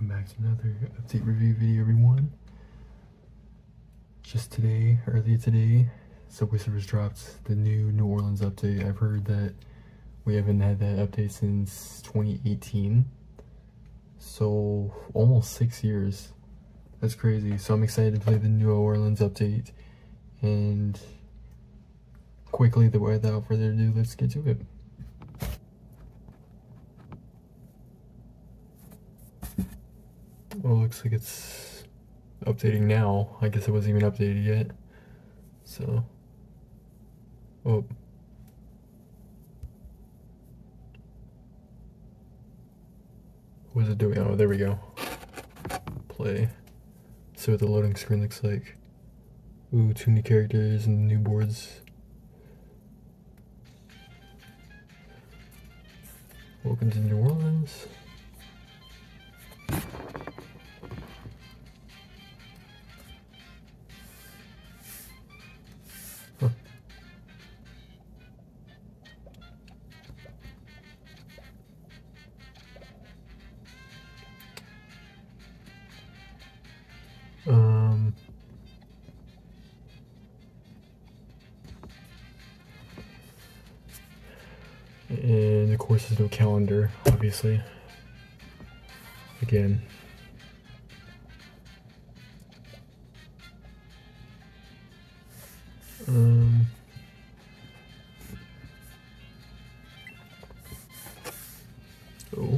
Welcome back to another update review video, everyone. Just today, earlier today, Subway Surfers dropped the new New Orleans update. I've heard that we haven't had that update since 2018, so almost 6 years. That's crazy. So I'm excited to play the New Orleans update, and quickly, without further ado, let's get to it. Well, it looks like it's updating now. I guess it wasn't even updated yet. So, oh. What is it doing? Oh, there we go. Play. See what the loading screen looks like. Ooh, 2 new characters and new boards. Welcome to New Orleans. And of course there's no calendar, obviously. Again. Oh.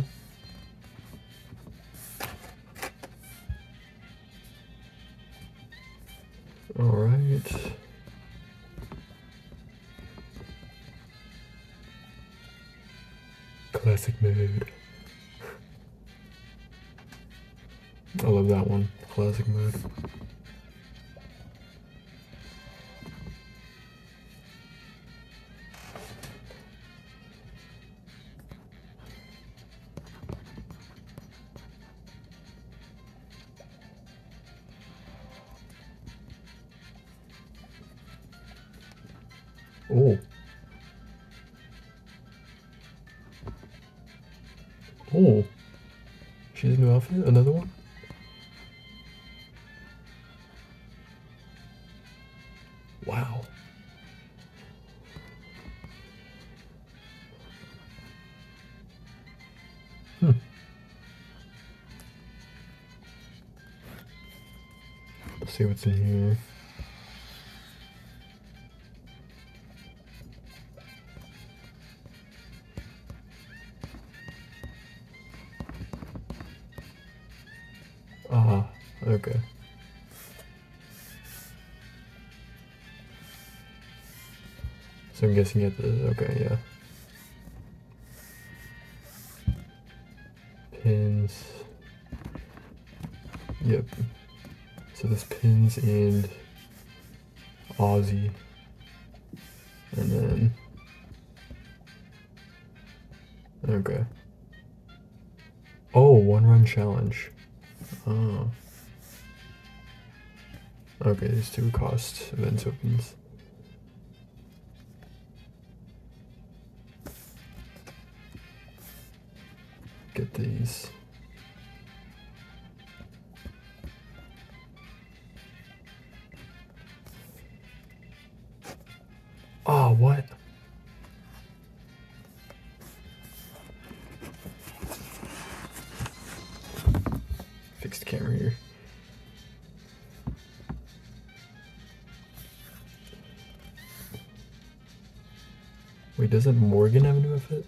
Alright. Classic mode. I love that one. Classic mode. Oh. Oh, she's a new outfit, another one? Wow. Let's see what's in here. Okay. So I'm guessing at the, okay, yeah. Pins. Yep. So there's pins and Aussie. And then, okay. Oh, 1-run challenge. Oh. Okay, there's 2 cost event tokens. Get these. Oh, what? Fixed camera here. Wait, doesn't Morgan have a new outfit?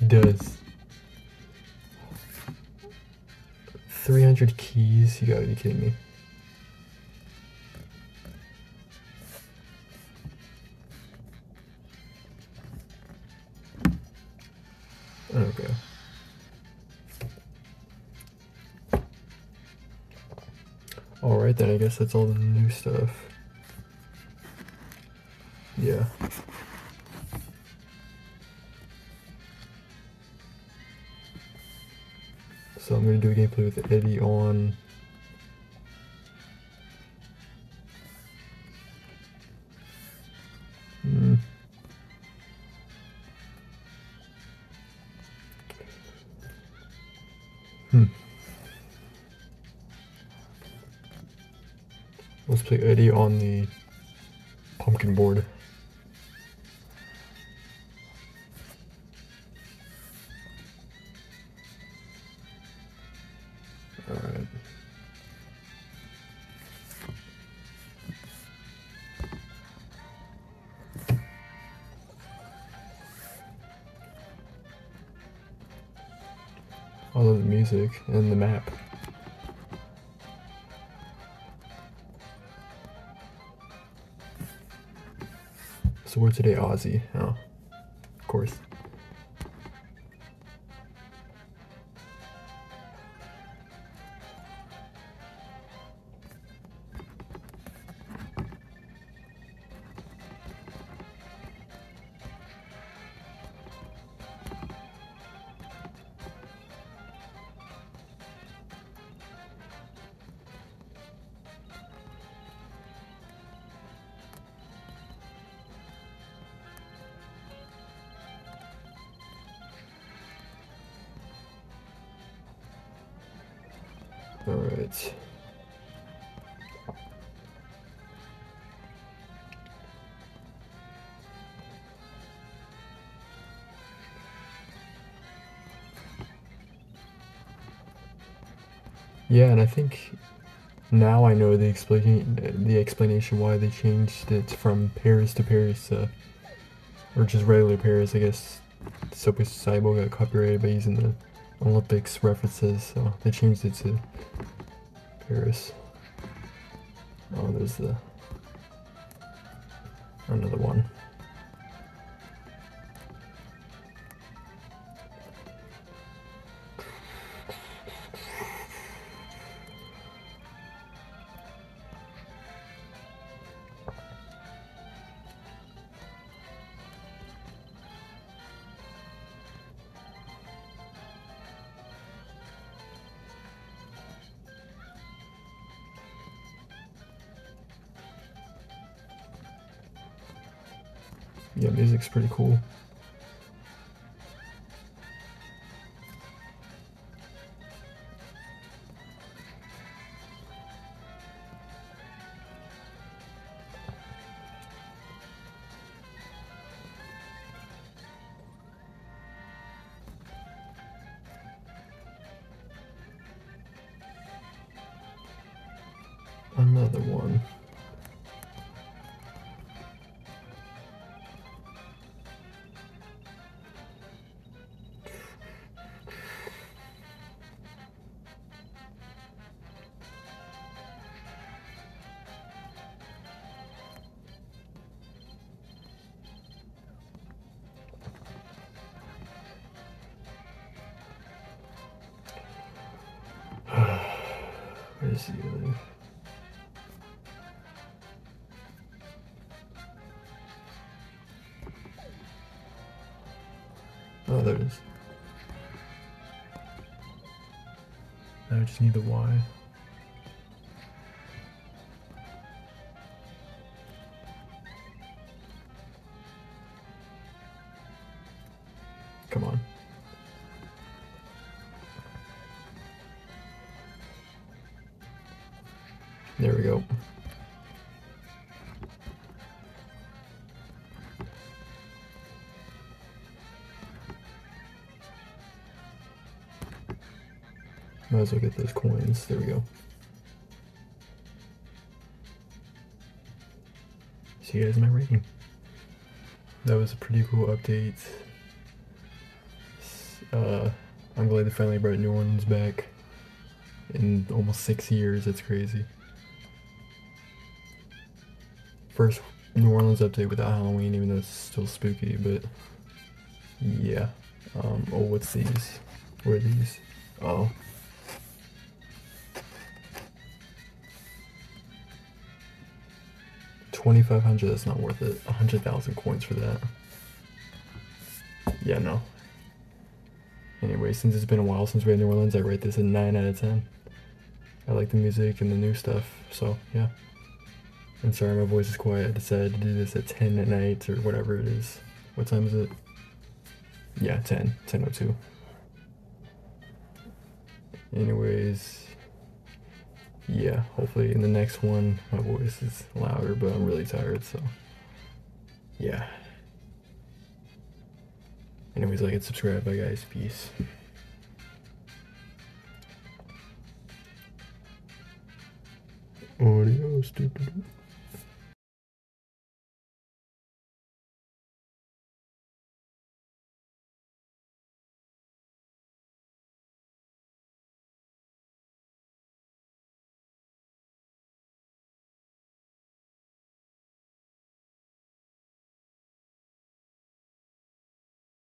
He does. 300 keys? You gotta be kidding me. Okay. Alright then, I guess that's all the new stuff. Yeah. So I'm gonna do a gameplay with Eddie on... play Eddie on the pumpkin board. Alright. I love the music and the map. So we're today Aussie, oh, of course. Alright. Yeah, and I think now I know the explanation why they changed it from Paris to Paris, or just regular Paris, I guess. SoapCyborg got copyrighted by using the Olympics references, so they changed it to Paris. Oh, there's another one. Yeah, music's pretty cool. Another one. Where's the other? Oh, there it is. Now I just need the Y. Come on. There we go. Might as well get those coins. There we go. See you guys in my rating. That was a pretty cool update. I'm glad they finally brought New Orleans back. In almost 6 years, that's crazy. First New Orleans update without Halloween, even though it's still spooky, but yeah. Oh, what's these? What are these? Oh. $2,500, that's not worth it. 100,000 coins for that. Yeah, no. Anyway, since it's been a while since we had New Orleans, I rate this a 9 out of 10. I like the music and the new stuff, so yeah. And sorry, my voice is quiet. I decided to do this at 10 at night or whatever it is. What time is it? Yeah, 10. 10:02. Anyways, yeah, hopefully in the next one my voice is louder, but I'm really tired, so yeah. Anyways, like and subscribe. Bye guys, peace. Adios.